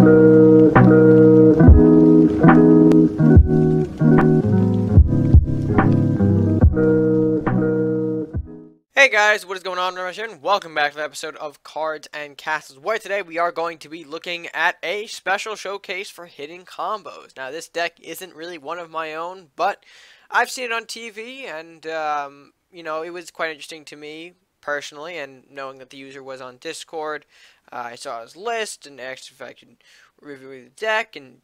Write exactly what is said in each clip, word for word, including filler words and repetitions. Hey guys, what is going on? Welcome back to the episode of Cards and Castles, where today we are going to be looking at a special showcase for hidden combos. Now, this deck isn't really one of my own, but I've seen it on T V, and um, you know, it was quite interesting to me personally, and knowing that the user was on Discord, uh, I saw his list and asked if I could review the deck, and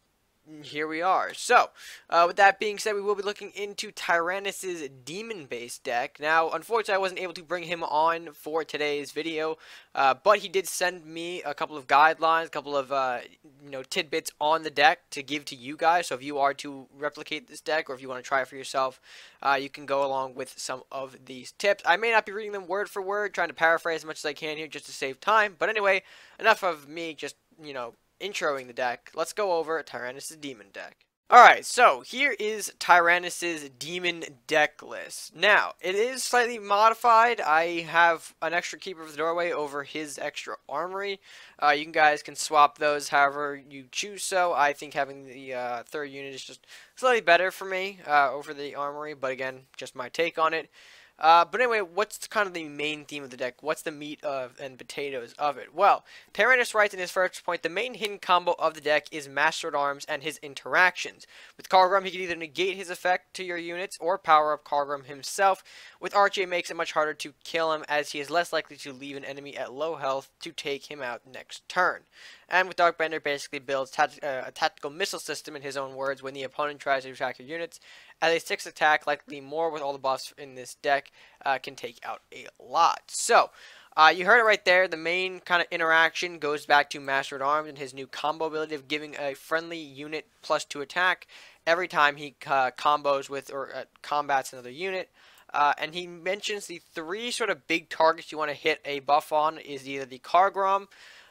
here we are. So, uh, with that being said, we will be looking into Tyrannus' demon-based deck. Now, unfortunately, I wasn't able to bring him on for today's video, uh, but he did send me a couple of guidelines, a couple of uh, you know, tidbits on the deck to give to you guys. So, if you are to replicate this deck, or if you want to try it for yourself, uh, you can go along with some of these tips. I may not be reading them word for word, trying to paraphrase as much as I can here just to save time. But anyway, enough of me just, you know, introing the deck. Let's go over Tyrannus' demon deck. Alright, so here is Tyrannus' demon deck list. Now, it is slightly modified. I have an extra Keeper of the Doorway over his extra Armory. Uh, you guys can swap those however you choose, so I think having the uh, third unit is just slightly better for me uh, over the Armory, but again, just my take on it. Uh, but anyway, what's kind of the main theme of the deck? What's the meat of and potatoes of it? Well, Tyrannus writes in his first point, the main hidden combo of the deck is Master at Arms and his interactions. With Kargrim, he can either negate his effect to your units or power up Kargrim himself. With Archie, it makes it much harder to kill him, as he is less likely to leave an enemy at low health to take him out next turn. And with Darkbender, basically builds tacti uh, a tactical missile system, in his own words, when the opponent tries to attack your units. As a six attack, likely more with all the buffs in this deck, uh, can take out a lot. So, uh, you heard it right there. The main kind of interaction goes back to Master at Arms and his new combo ability of giving a friendly unit plus two attack every time he uh, combos with or uh, combats another unit. Uh, and he mentions the three sort of big targets you want to hit a buff on is either the Kargrim,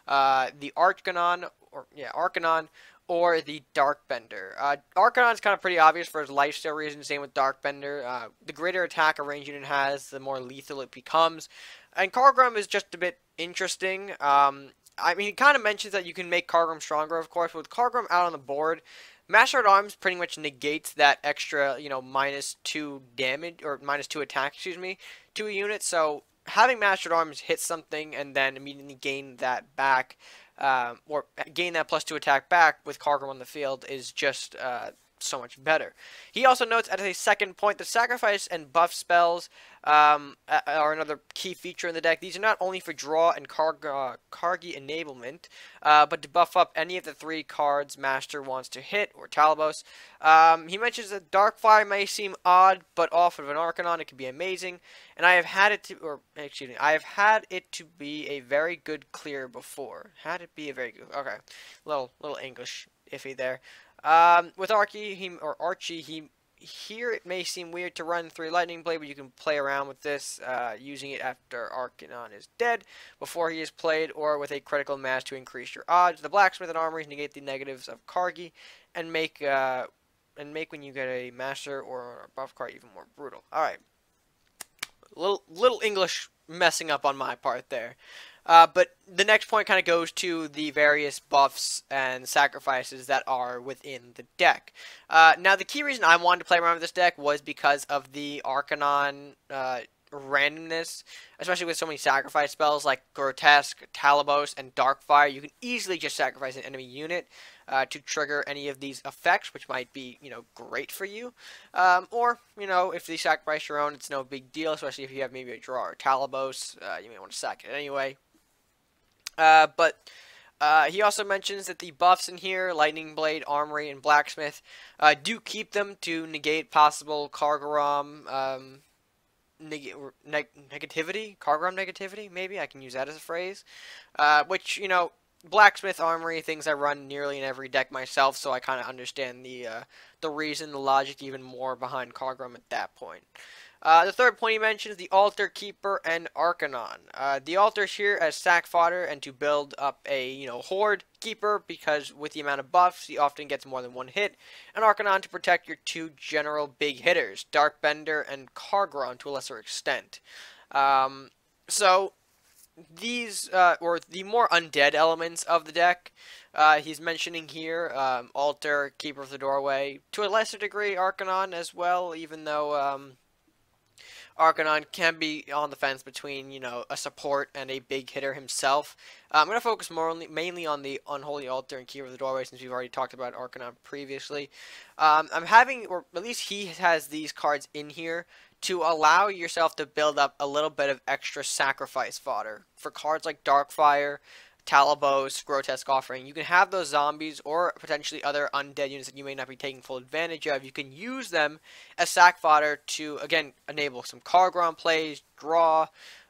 uh, the Arcanon, or yeah, Arcanon, or the Darkbender. Uh, Arcanon is kind of pretty obvious for his lifesteal reasons, same with Darkbender. Uh, the greater attack a range unit has, the more lethal it becomes. And Kargrim is just a bit interesting. Um, I mean, he kind of mentions that you can make Kargrim stronger, of course, but with Kargrim out on the board, Master at Arms pretty much negates that extra, you know, minus two damage, or minus two attack, excuse me, to a unit. So, having Master at Arms hit something and then immediately gain that back, Um, or gain that plus two attack back with Kargrim on the field is just uh, so much better. He also notes at his second point, the sacrifice and buff spells um, are another key feature in the deck. These are not only for draw and Karg uh, Kargi enablement, uh, but to buff up any of the three cards Master wants to hit, or Talibos. Um, he mentions that Darkfire may seem odd, but off of an Arcanon it can be amazing. And I have had it to, or excuse me, I have had it to be a very good clear before. Had it be a very good, okay, little little English iffy there. Um, with Archie, he or Archie, he here it may seem weird to run through Lightning Blade, but you can play around with this, uh, using it after Arcanon is dead, before he is played, or with a critical mass to increase your odds. The Blacksmith and Armory negate the negatives of Kargi, and make uh, and make when you get a Master or a buff card even more brutal. All right. Little, little English messing up on my part there. Uh, but the next point kind of goes to the various buffs and sacrifices that are within the deck. Uh, now, the key reason I wanted to play around with this deck was because of the Arcanon uh, randomness, especially with so many sacrifice spells like Grotesque, Talibos, and Darkfire. You can easily just sacrifice an enemy unit uh, to trigger any of these effects, which might be, you know, great for you. Um, or, you know, if you sacrifice your own, it's no big deal, especially if you have maybe a draw or Talibos. Uh, you may want to sack it anyway. Uh, but uh, he also mentions that the buffs in here, Lightning Blade, Armory, and Blacksmith, uh, do keep them to negate possible Kargrim um, neg neg negativity, Kargrim negativity, maybe, I can use that as a phrase, uh, which, you know, Blacksmith, Armory, things I run nearly in every deck myself, so I kind of understand the, uh, the reason, the logic even more behind Kargrim at that point. Uh, the third point he mentions, the Altar Keeper and Arcanon. Uh, the Altar is here as sack fodder and to build up a, you know, Horde Keeper, because with the amount of buffs, he often gets more than one hit. And Arcanon to protect your two general big hitters, Darkbender and Kargrim to a lesser extent. Um, so, these, uh, or the more undead elements of the deck, uh, he's mentioning here, um, Altar, Keeper of the Doorway, to a lesser degree Arcanon as well, even though, um, Arcanon can be on the fence between, you know, a support and a big hitter himself. Uh, I'm going to focus more only, mainly on the Unholy Altar and Keeper of the Doorway, since we've already talked about Arcanon previously. Um, I'm having, or at least he has these cards in here, to allow yourself to build up a little bit of extra sacrifice fodder. For cards like Darkfire, Talibos, Grotesque Offering, you can have those zombies or potentially other undead units that you may not be taking full advantage of. You can use them as sack fodder to, again, enable some Kargrim plays, draw,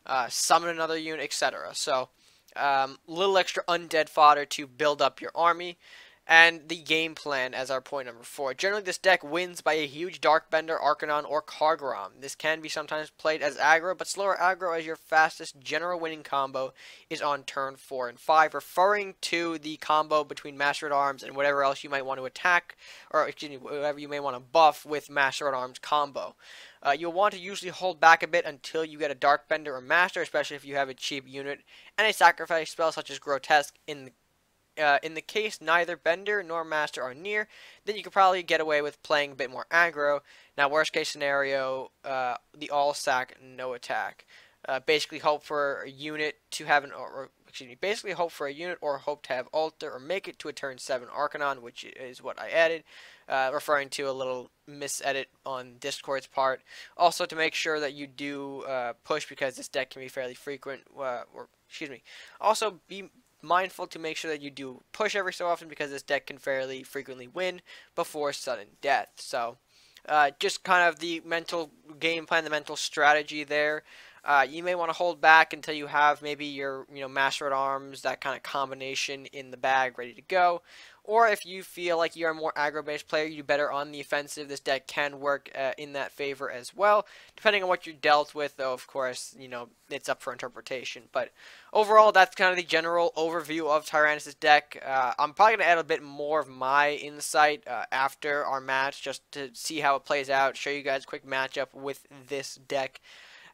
uh, summon another unit, et cetera. So, a um, little extra undead fodder to build up your army. And the game plan as our point number four. Generally, this deck wins by a huge Darkbender, Arcanon, or Kargrim. This can be sometimes played as aggro, but slower aggro as your fastest general winning combo is on turn four and five, referring to the combo between Master at Arms and whatever else you might want to attack, or excuse me, whatever you may want to buff with Master at Arms combo. Uh, you'll want to usually hold back a bit until you get a Darkbender or Master, especially if you have a cheap unit and a sacrifice spell such as Grotesque in the Uh, in the case neither Bender nor Master are near, then you could probably get away with playing a bit more aggro. Now, worst case scenario, uh, the all sack, no attack. Uh, basically, hope for a unit to have an, or excuse me, basically hope for a unit or hope to have Altar or make it to a turn seven Arcanon, which is what I added, uh, referring to a little misedit on Discord's part. Also, to make sure that you do uh, push, because this deck can be fairly frequent. Uh, or excuse me. Also, be mindful to make sure that you do push every so often, because this deck can fairly frequently win before sudden death. So uh, just kind of the mental game plan, the mental strategy there. Uh, you may want to hold back until you have maybe your, you know, Master at Arms, that kind of combination in the bag ready to go. Or if you feel like you're a more aggro-based player, you do better on the offensive. This deck can work uh, in that favor as well. Depending on what you're dealt with, though, of course, you know, it's up for interpretation. But overall, that's kind of the general overview of Tyrannus' deck. Uh, I'm probably going to add a bit more of my insight uh, after our match, just to see how it plays out, show you guys a quick matchup with this deck.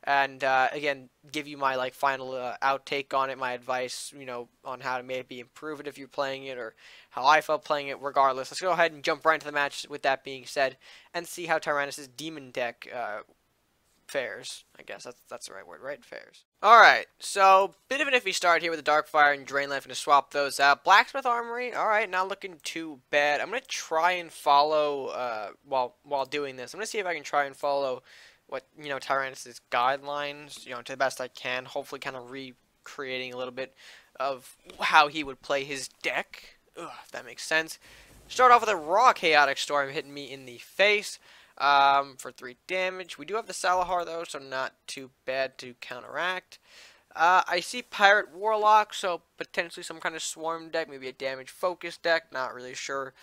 And, uh, again, give you my, like, final uh, outtake on it, my advice, you know, on how to maybe improve it if you're playing it, or how I felt playing it. Regardless, let's go ahead and jump right into the match with that being said, and see how Tyrannus' demon deck uh, fares. I guess that's, that's the right word, right? Fares. Alright, so, bit of an iffy start here with the Darkfire and Drainlife, and to swap those out. Blacksmith Armory, alright, not looking too bad. I'm going to try and follow, uh, while, while doing this, I'm going to see if I can try and follow what, you know, Tyrannus' guidelines, you know, to the best I can, hopefully kind of recreating a little bit of how he would play his deck, ugh, if that makes sense. Start off with a raw Chaotic Storm hitting me in the face um, for three damage. We do have the Salahar, though, so not too bad to counteract. Uh, I see Pirate Warlock, so potentially some kind of Swarm deck, maybe a damage-focused deck, not really sure.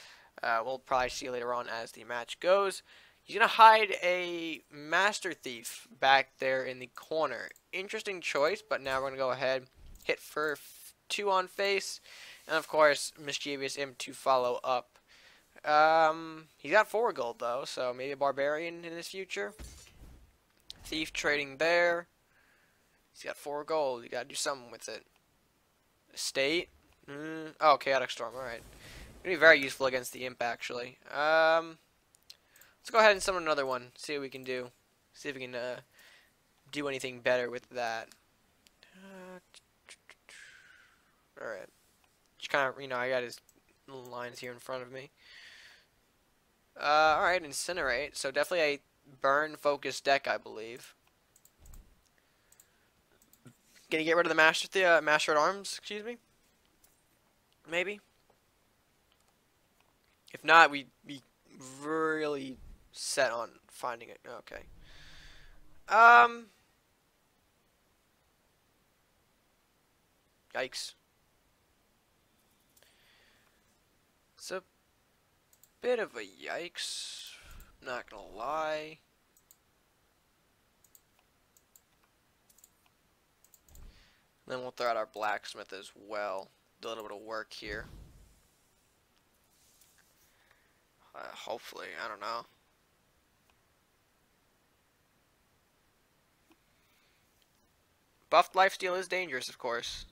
Uh, we'll probably see later on as the match goes. He's going to hide a Master Thief back there in the corner. Interesting choice, but now we're going to go ahead, hit for two on face. And, of course, Mischievous Imp to follow up. Um, he's got four gold, though, so maybe a Barbarian in his future. Thief trading there. He's got four gold. You got to do something with it. Estate. Mm. Oh, Chaotic Storm. All right. Going to be very useful against the Imp, actually. Um... Let's go ahead and summon another one. See what we can do. See if we can uh, do anything better with that. Uh, Alright. Just kind of, you know, I got his little lines here in front of me. Uh, Alright, Incinerate. So definitely a burn-focused deck, I believe. Gonna get rid of the Master, the, uh, Master at Arms, excuse me? Maybe? If not, we... we really set on finding it. Okay. Um. Yikes. It's a bit of a yikes. Not gonna lie. And then we'll throw out our Blacksmith as well. Do a little bit of work here. Uh, hopefully, I don't know. Buffed lifesteal is dangerous, of course.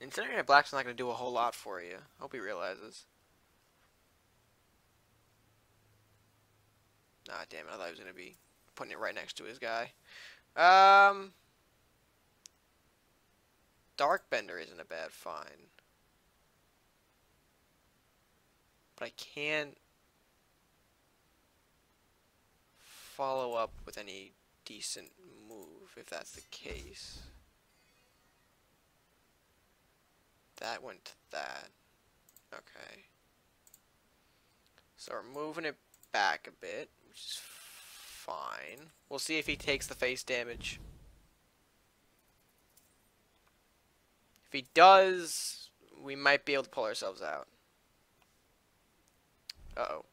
Incinerate Black's not going to do a whole lot for you. Hope he realizes. Ah, damn it. I thought he was going to be putting it right next to his guy. Um, Darkbender isn't a bad find. But I can't follow up with any decent move if that's the case. That went to that. Okay. So we're moving it back a bit, which is fine. We'll see if he takes the face damage. If he does, we might be able to pull ourselves out. Uh-oh.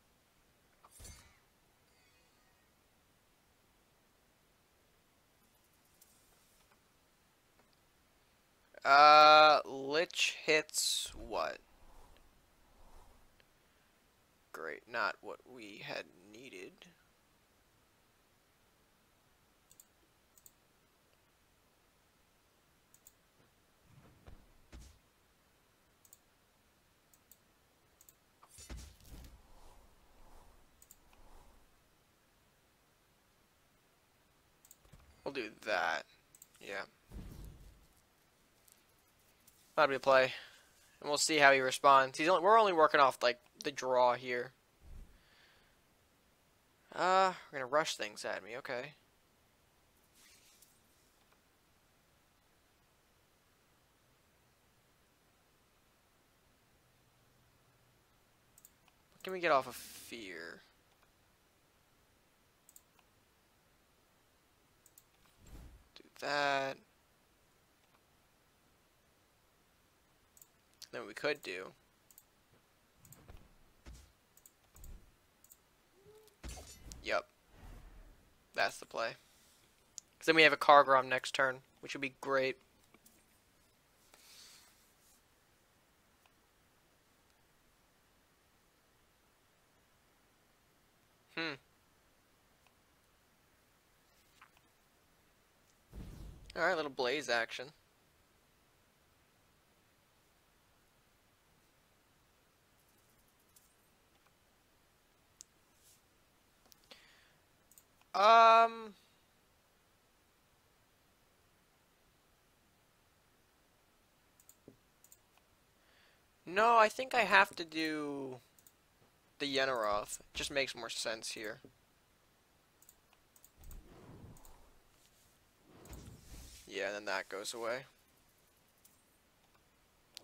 Uh, Lich hits what? Great, not what we had needed. We'll do that, yeah. That'll be a play, and we'll see how he responds. He's only, we're only working off like the draw here. Uh, we're gonna rush things at me. Okay. What can we get off of fear? Do that. Then we could do. Yep. That's the play. Because then we have a Kargrim next turn, which would be great. Hmm. Alright, little blaze action. Um, no, I think I have to do the Yenoroth. It just makes more sense here. Yeah, and then that goes away.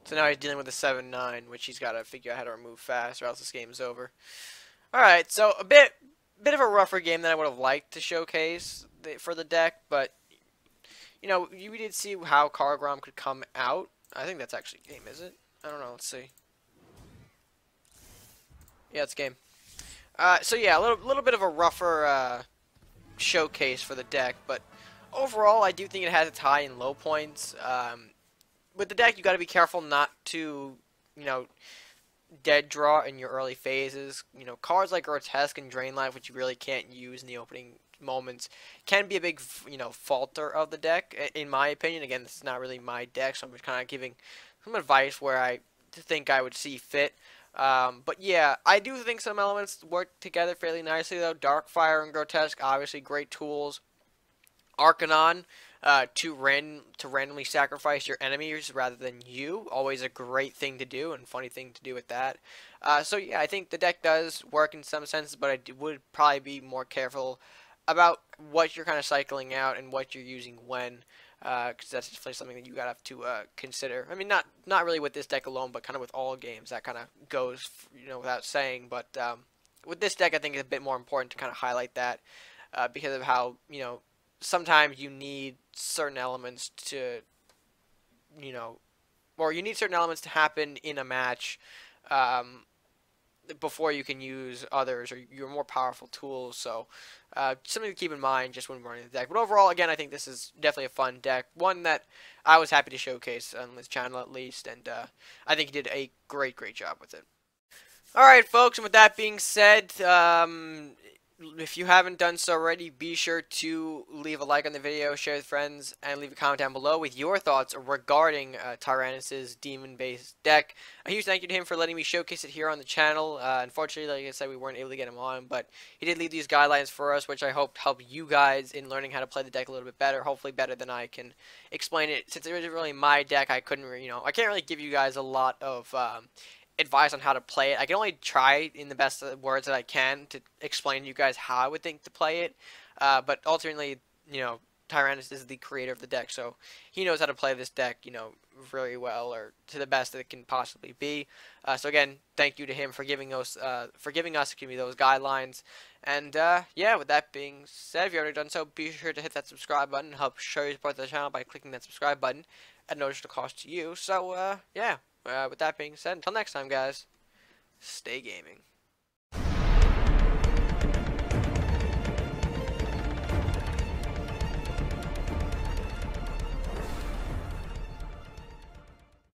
So now he's dealing with a seven nine, which he's got to figure out how to remove fast, or else this game's over. Alright, so a bit... bit of a rougher game than I would have liked to showcase for the deck, but you know, we did see how Kargrim could come out. I think that's actually game, is it? I don't know. Let's see. Yeah, it's game. Uh, so yeah, a little little bit of a rougher uh, showcase for the deck, but overall, I do think it has its high and low points. Um, with the deck, you got to be careful not to, you know, dead draw in your early phases. You know, cards like Grotesque and Drainlife, which you really can't use in the opening moments, can be a big, you know, falter of the deck, in my opinion. Again, this is not really my deck, so I'm just kind of giving some advice where I think I would see fit. Um, but yeah, I do think some elements work together fairly nicely, though. Darkfire and Grotesque, obviously great tools. Arcanon, Uh, to ran to randomly sacrifice your enemies rather than you. Always a great thing to do and funny thing to do with that. Uh, so yeah, I think the deck does work in some senses, but I do, would probably be more careful about what you're kind of cycling out and what you're using when, because uh, that's definitely something that you gotta have to uh, consider. I mean, not not really with this deck alone, but kind of with all games. That kind of goes, you know, without saying. But um, with this deck, I think it's a bit more important to kind of highlight that uh, because of how, you know, sometimes you need certain elements to, you know, or you need certain elements to happen in a match um, before you can use others or your more powerful tools. So uh, something to keep in mind just when running the deck. But overall, again, I think this is definitely a fun deck, one that I was happy to showcase on this channel at least, and uh, I think he did a great, great job with it. Alright folks, and with that being said, um, if you haven't done so already, be sure to leave a like on the video, share with friends, and leave a comment down below with your thoughts regarding uh, Tyrannus' demon-based deck. A huge thank you to him for letting me showcase it here on the channel. Uh, unfortunately, like I said, we weren't able to get him on, but he did leave these guidelines for us, which I hope help you guys in learning how to play the deck a little bit better, hopefully better than I can explain it. Since it wasn't really my deck, I couldn't, you know, I can't really give you guys a lot of... Um, advice on how to play it. I can only try in the best words that I can to explain to you guys how I would think to play it, uh, but ultimately, you know, Tyrannus is the creator of the deck, so he knows how to play this deck, you know, really well, or to the best that it can possibly be. Uh, so again, thank you to him for giving us, uh, for giving us, excuse me, those guidelines. And uh, yeah, with that being said, if you haven't done so, be sure to hit that subscribe button and help show your support to the channel by clicking that subscribe button at no additional cost to you. So uh, yeah, uh, with that being said, until next time, guys, stay gaming.